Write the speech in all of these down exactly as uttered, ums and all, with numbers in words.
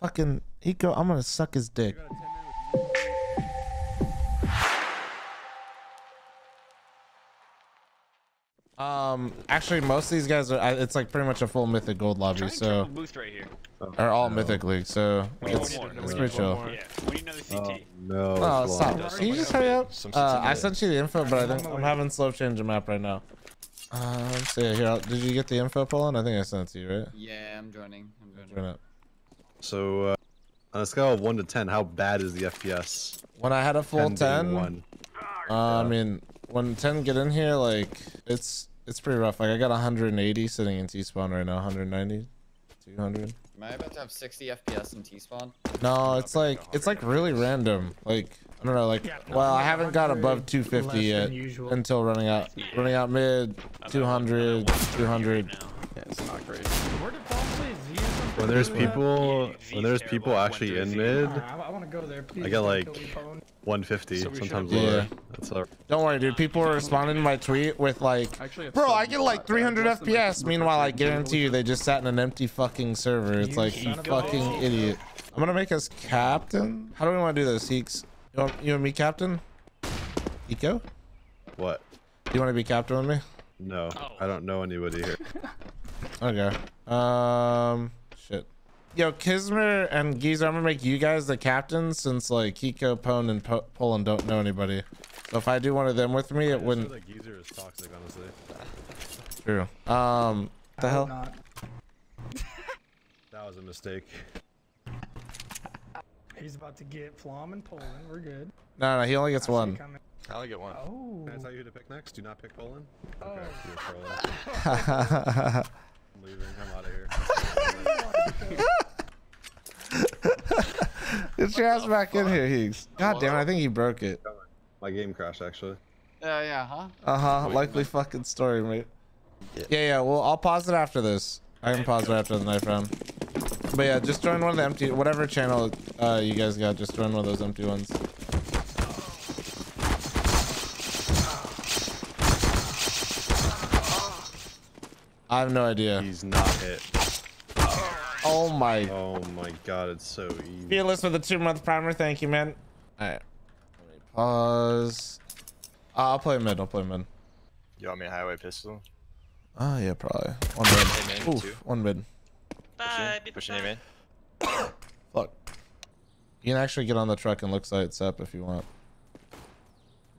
Fucking Hiko, I'm gonna suck his dick. Um, actually, most of these guys are. It's like pretty much a full mythic gold lobby, so. Right here. Oh, are all no. mythically, so it's, more, it's pretty chill. Yeah. We need another C T. Oh, no. Oh, stop. Can you just hurry up? Uh, I sent you the info, but I think I'm having slow change the map right now. Um, so yeah, here. I'll, did you get the info, Polen? I think I sent it to you, right? Yeah, I'm joining. I'm joining. Join up. So, uh, on a scale of one to ten, how bad is the F P S? When I had a full ten, ten one. Uh, I mean. When ten get in here, like it's it's pretty rough. Like I got one hundred eighty sitting in T spawn right now, one hundred ninety, two hundred. Am I about to have sixty F P S in T spawn? No, it's like it's like really random. Like I don't know. Like well, I haven't got above two fifty yet until running out, running out mid two hundred, two hundred. Yeah, it's not great. When there's people, when there's people actually in mid, I got like one fifty, sometimes lower. That's all. Don't worry, dude. People are responding to my tweet with like, bro, I get like three hundred F P S. Meanwhile, I guarantee you they just sat in an empty fucking server. It's like, you fucking idiot. I'm gonna make us captain. How do we want to do this, Heeks? You want, you and me captain? Hiko? What? Do you want to be captain with me? No, I don't know anybody here. Okay. Um, shit. Yo, Kismer and Geezer, I'm gonna make you guys the captains since like Hiko, Pone, and po Polen don't know anybody. So if I do one of them with me, it I wouldn't. Like Geezer is toxic, honestly. True. Um, what the I hell? Not. That was a mistake. He's about to get fl0m and Polen. We're good. No, no, he only gets I one. I only get one. Oh. Can I tell you who to pick next? Do not pick Polen. Oh. Okay, Polen. I'm leaving. I'm out of here. Get your ass back in here, Higgs. God damn it, I think he broke it. My game crashed, actually. Yeah, uh, yeah, huh? Uh-huh, likely fucking story, mate. Yeah, yeah, well, I'll pause it after this. I can pause it after the knife round. But yeah, just join one of the empty, whatever channel uh, you guys got, just join one of those empty ones. I have no idea. He's not hit. Oh my. Oh my god, it's so easy. Fearless with a two month primer. Thank you, man. All right. Let me pause. Uh, I'll play mid. I'll play mid. You want me a highway pistol? Oh, yeah, probably. One mid. Oof, one mid. Bye. Pushing in, man. Fuck. You can actually get on the truck and look sights up if you want.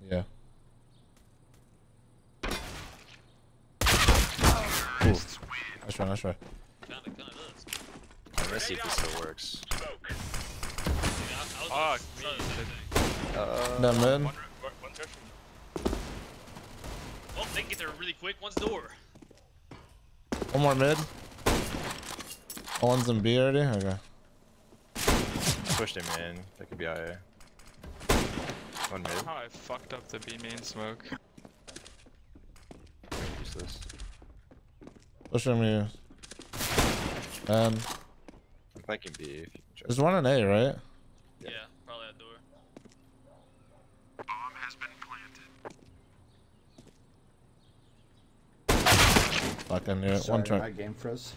Yeah. Cool. Nice try, nice try. I'm gonna see if this still works. Fuck me. Uh, no, man. One, one oh, they can get there really quick. One's door. One more mid. Oh, one's in B already? Okay. Pushed him in. That could be I A. One mid. How I fucked up the B main smoke. Use this. Push on you. Um, I'm thinking B. There's one in A, right? Yeah, yeah, probably that door. Bomb has been planted. Fuck, I knew it. Sorry, one truck. My game froze.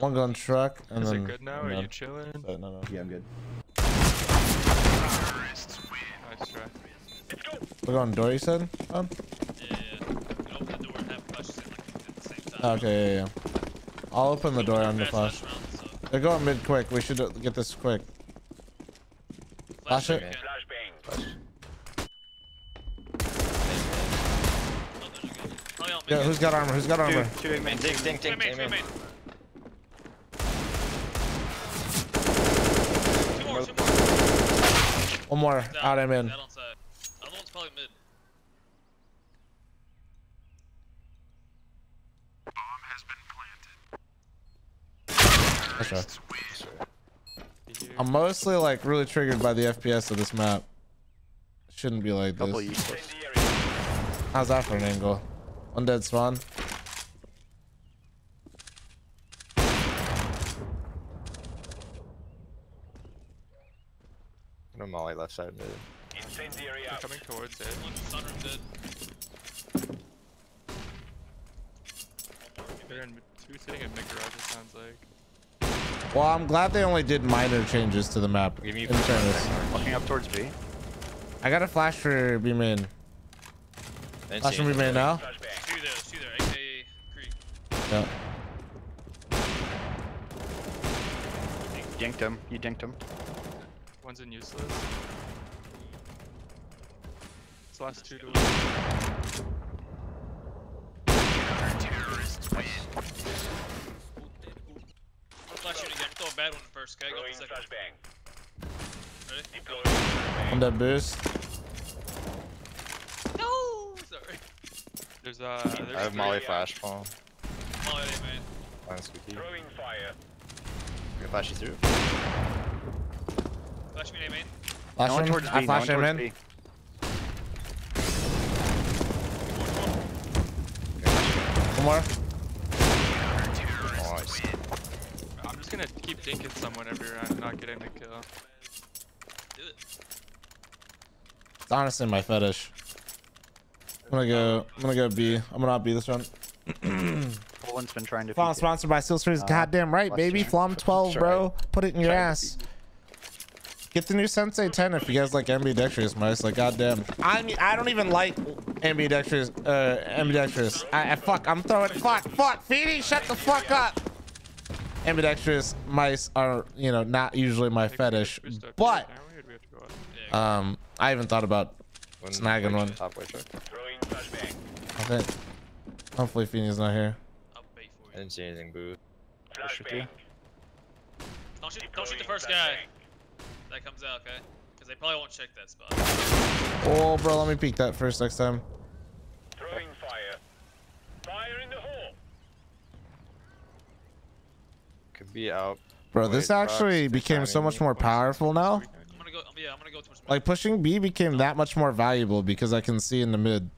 One gun truck. And is then, it good now? Are you chilling? No, no, no. Yeah, I'm good. Nice try. We're going door, you said? Um? Yeah, yeah. Open the door and have flashes in, like, at the same time. Okay, yeah, yeah. I'll open the door on the flash. They're going mid quick. We should get this quick. Flash it. Yeah, who's got armor? Who's got armor? Two big men. Ding, ding, ding. Two more, two more. One more. Out, I'm in. Other one's probably mid. Okay. I'm mostly like really triggered by the F P S of this map. It shouldn't be like this. How's that for an angle? One dead spawn. No molly left side mid. They're coming towards it. Sunroom dead. They're in two sitting in mid garage, it sounds like. Well, I'm glad they only did minor changes to the map. Give me looking up towards B. I got a flash for B main. Flash for B main now. Two there, two there. A K A Creek. Yeah. Dinked him. You dinked him. One's in useless. It's last two to one. Terrorists win. I'm flash shooting again. Throw a bad one first, okay? Go for the second. Ready? Keep going. On that boost. No! Sorry. There's uh. There's I have Molly flash fall. Molly, man. Nice with you. Throwing fire. Flash you through. Flash me, main. Flash no one towards B. I flash no him in. Okay, one more. Oh, nice. I'm just gonna keep dinking someone every round, not getting the kill. Do it. It's honestly my fetish. I'm gonna go. I'm gonna go B. I'm gonna not B this round. Poland's been trying to fl0m sponsored by SteelSeries. Uh, Goddamn right, baby. fl0m twelve, bro. Put it in your ass. Get the new Sensei ten if you guys like ambidextrous mice. Like, goddamn. I mean, I don't even like ambidextrous. Uh, ambidextrous. I, I fuck. I'm throwing. Fuck. Fuck. Feedy, shut the fuck up. Ambidextrous mice are, you know, not usually my fetish. But um, I even thought about snagging one. I think. Hopefully Phoenix's not here. I'll pay for you. I didn't see anything, boo. Don't shoot, don't shoot, don't shoot the first guy that comes out, okay? Because they probably won't check that spot. Oh, bro, let me peek that first next time. Throwing fire. Fire in the hole. Could be out. Bro, this actually became so much more powerful now. I'm gonna go, yeah, I'm gonna go towards mid. Like, pushing B became that much more valuable because I can see in the mid.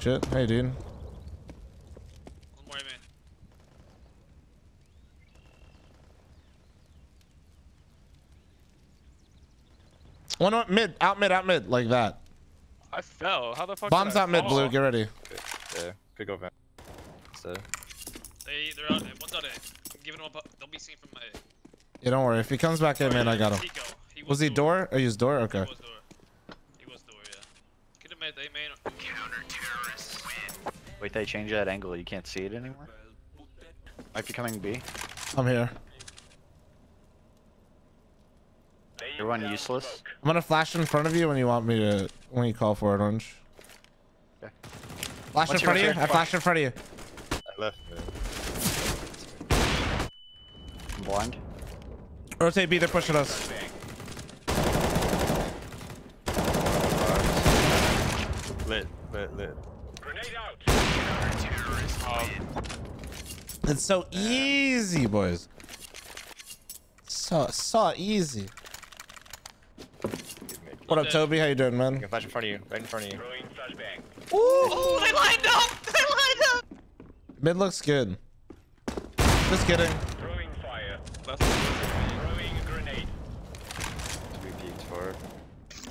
Shit. Hey, dude. One more, man. One more, mid, out mid, out mid, like that. I fell. How the fuck? Bombs out mid, blue. Get ready. Okay. Yeah, could go back. So. They, they're out. One's out. I'm giving them up. They'll be seen from my. Yeah, don't worry. If he comes back in, man, I got him. He was, was he door? Or he was door? Okay. He was door. He was door. Yeah. Could have made they main. Wait, they changed that angle. You can't see it anymore. Might be coming B. I'm here. Everyone useless. I'm gonna flash in front of you when you want me to. When you call for it, Orange. Okay. Flash in front of you. I flashed in front of you. I left. I'm blind. Rotate B. They're pushing us. Lit, lit, lit. Grenade out. Um, it's so easy, boys. So so easy. What up, Toby? How you doing, man? I can flash in front of you, right in front of you. Ooh! Oh, they lined up! They lined up! Mid looks good. Just kidding. Throwing fire. Throwing a grenade. Three peaks forward.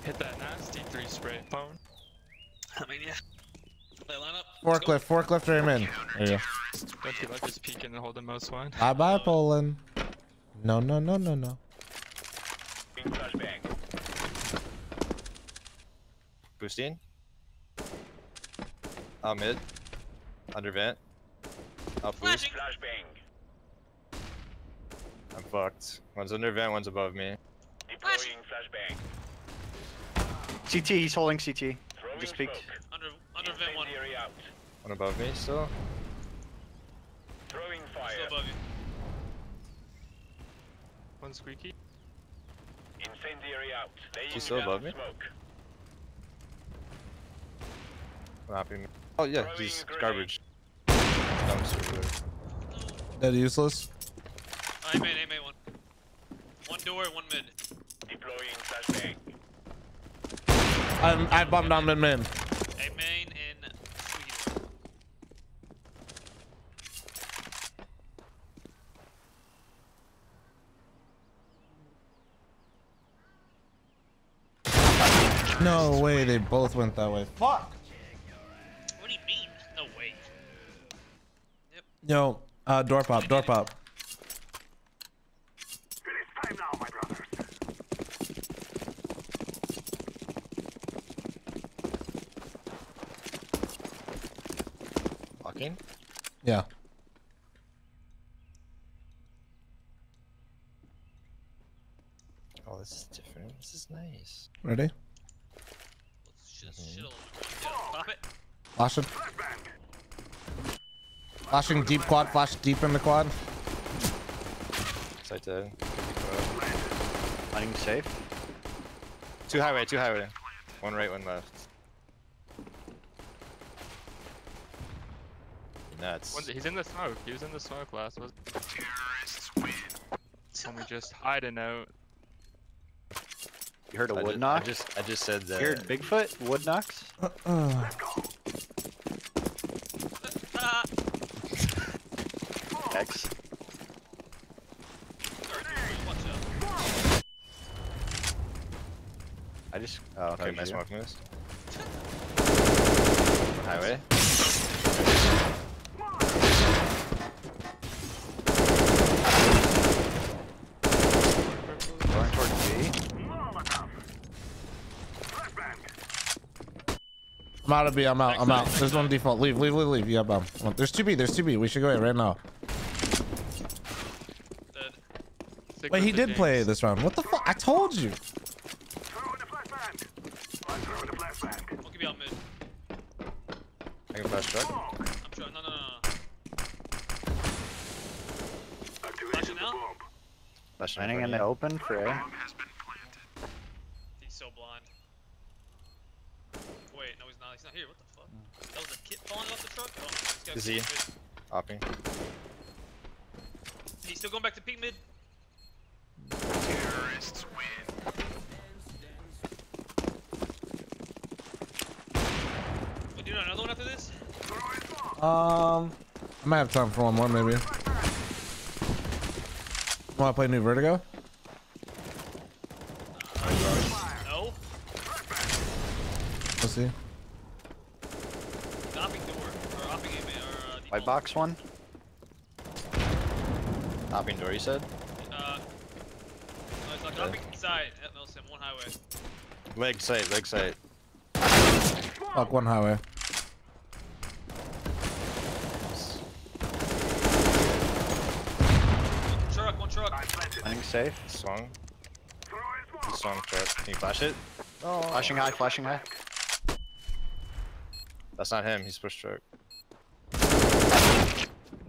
Hit that nasty three spray phone. I mean, yeah. Forklift, forklift, I'm in. There you go. Don't you like just peek and hold the most one? Bye bye, Poland. No, no, no, no, no. Boost in. Out mid. Under vent. Out boost. I'm fucked. One's under vent, one's above me. Deploying flashbang. C T, he's holding C T. Just peeked. Under vent one. One above me still. Throwing fire. Still above you. One squeaky. Incendiary out. She's still above me. Smoke. Oh yeah, he's garbage. That useless. I made, I made one. One door, one mid. Deploying flashbang. I'm, I bombed on mid mid. A main in Sweden. No way, they both went that way. Fuck! Yo, uh, door pop, door pop. It is time now, my brothers. Walking? Yeah. Oh, this is different. This is nice. Ready? Mm-hmm. Stop it. Flashing. Flashing deep quad, flash deep in the quad. So I did. Landing safe. Two highway, two highway. One right, one left. Nuts. One's, he's in the smoke. He was in the smoke last. Was terrorists win. Can we just hide a note? You heard a I wood did, knock? I just, I just said that. You heard Bigfoot? Wood knocks? Uh, uh. X. I just. Oh, okay, nice smoke moves. Highway. I'm out of B, I'm out, I'm out. There's one default. Leave, leave, leave, leave. Yeah, bomb. There's two B, there's two B. We should go in right now. Wait, he did play this round. What the fuck? I told you. I can flash truck. No, no, no, no. Landing in the open for A. He's so blind. Wait, no, he's not. He's not here. What the fuck? Mm. That was a kid falling off the truck. Oh, is he? Hopping. He's still going back to peak mid. Terrorists win. We'll do another one after this. Um, I might have time for one more maybe. Want to play new Vertigo? See. White box one. Hopping door, you said? Uh, no, it's hopping side at Milsim, one highway. Leg sight, leg sight. Fuck, one highway. One truck, one truck. Landing safe. Swung. Swung truck. Can you flash it? Oh. Flashing high, flashing high. That's not him, he's pushed stroke.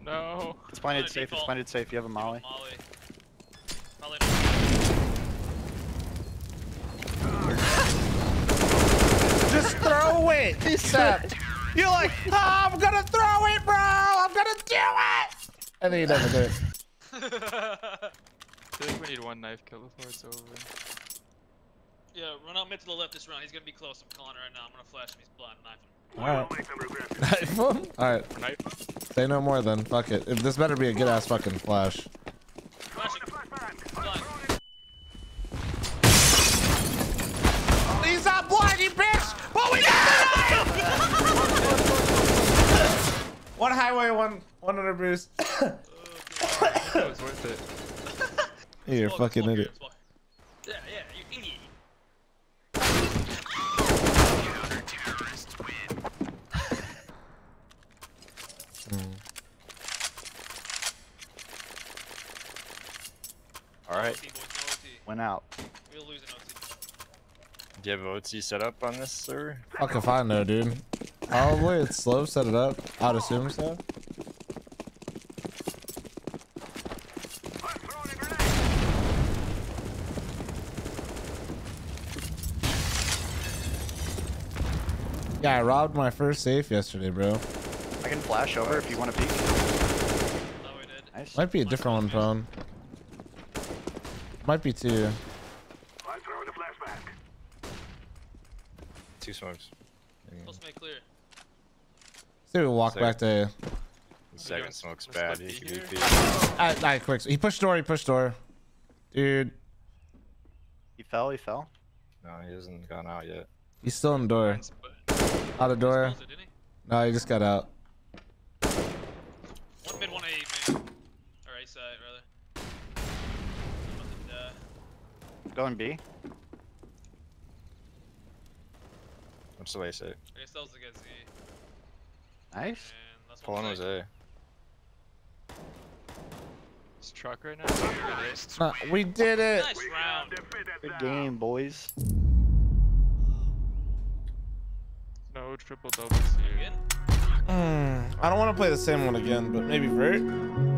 No. It's blinded safe, default. It's blinded safe, you have a molly. Molly. Molly. Just throw it! He said. You're like, oh, I'm gonna throw it, bro! I'm gonna do it! And then you never do it. I think we need one knife kill before it's over. Yeah, run out mid to the left this round. He's gonna be close. I'm calling right now. I'm gonna flash him. He's blind. Knife him. Alright. Knife him? Alright. Say no more then. Fuck it. If this better be a good ass fucking flash. Flashing. He's not blind, you bitch! But we got the knife! One highway, one one under Bruce. That was worth it. You're a fucking idiot. Yeah, yeah, you idiot. Alright, went out. We'll lose an O T. Do you have O T set up on this, sir? Fuck if I know, dude. Probably it's slow set it up. I'd assume so. Yeah, I robbed my first safe yesterday, bro. I can flash over if you want to peek. No, we did. Nice. Might be a different one, phone. Might be two. I'm throwing the flashback. Two smokes. Let's make clear. See, we walk second. Back to. Second smoke's bad. He can be Alright, alright, quick. He pushed door. He pushed door. Dude. He fell. He fell. No, he hasn't gone out yet. He's still in the door. Out of door. No, he just got out. One mid, going B. What's the way say? Yourselves against E. Nice. Polen was A. It's truck right now. uh, we did it. Nice round. Good game, boys. No triple doubles here. Mm, I don't want to play the same one again, but maybe Vert.